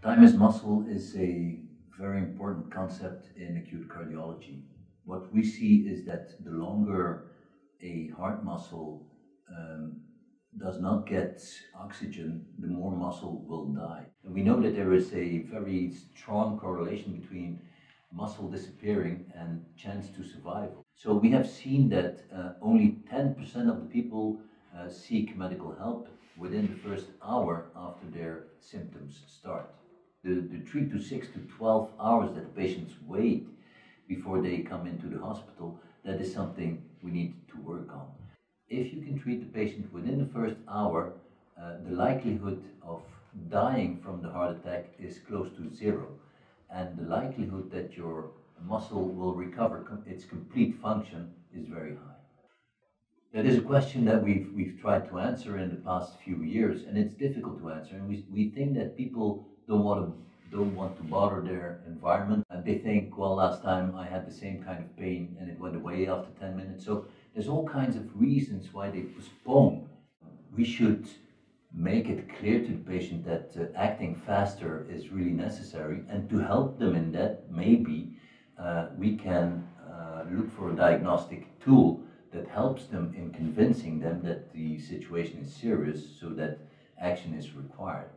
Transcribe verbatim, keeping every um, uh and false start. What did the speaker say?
Time as muscle is a very important concept in acute cardiology. What we see is that the longer a heart muscle um, does not get oxygen, the more muscle will die. And we know that there is a very strong correlation between muscle disappearing and chance to survival. So we have seen that uh, only ten percent of the people uh, seek medical help within the first hour after their symptoms start. The, the three to six to twelve hours that the patients wait before they come into the hospital, that is something we need to work on. If you can treat the patient within the first hour, uh, the likelihood of dying from the heart attack is close to zero. And the likelihood that your muscle will recover com its complete function is very high. That is a question that we've, we've tried to answer in the past few years, and it's difficult to answer. And we, we think that people don't want to, don't want to bother their environment. And they think, well, last time I had the same kind of pain and it went away after ten minutes. So there's all kinds of reasons why they postpone. We should make it clear to the patient that uh, acting faster is really necessary, and to help them in that, maybe uh, we can uh, look for a diagnostic tool that helps them in convincing them that the situation is serious so that action is required.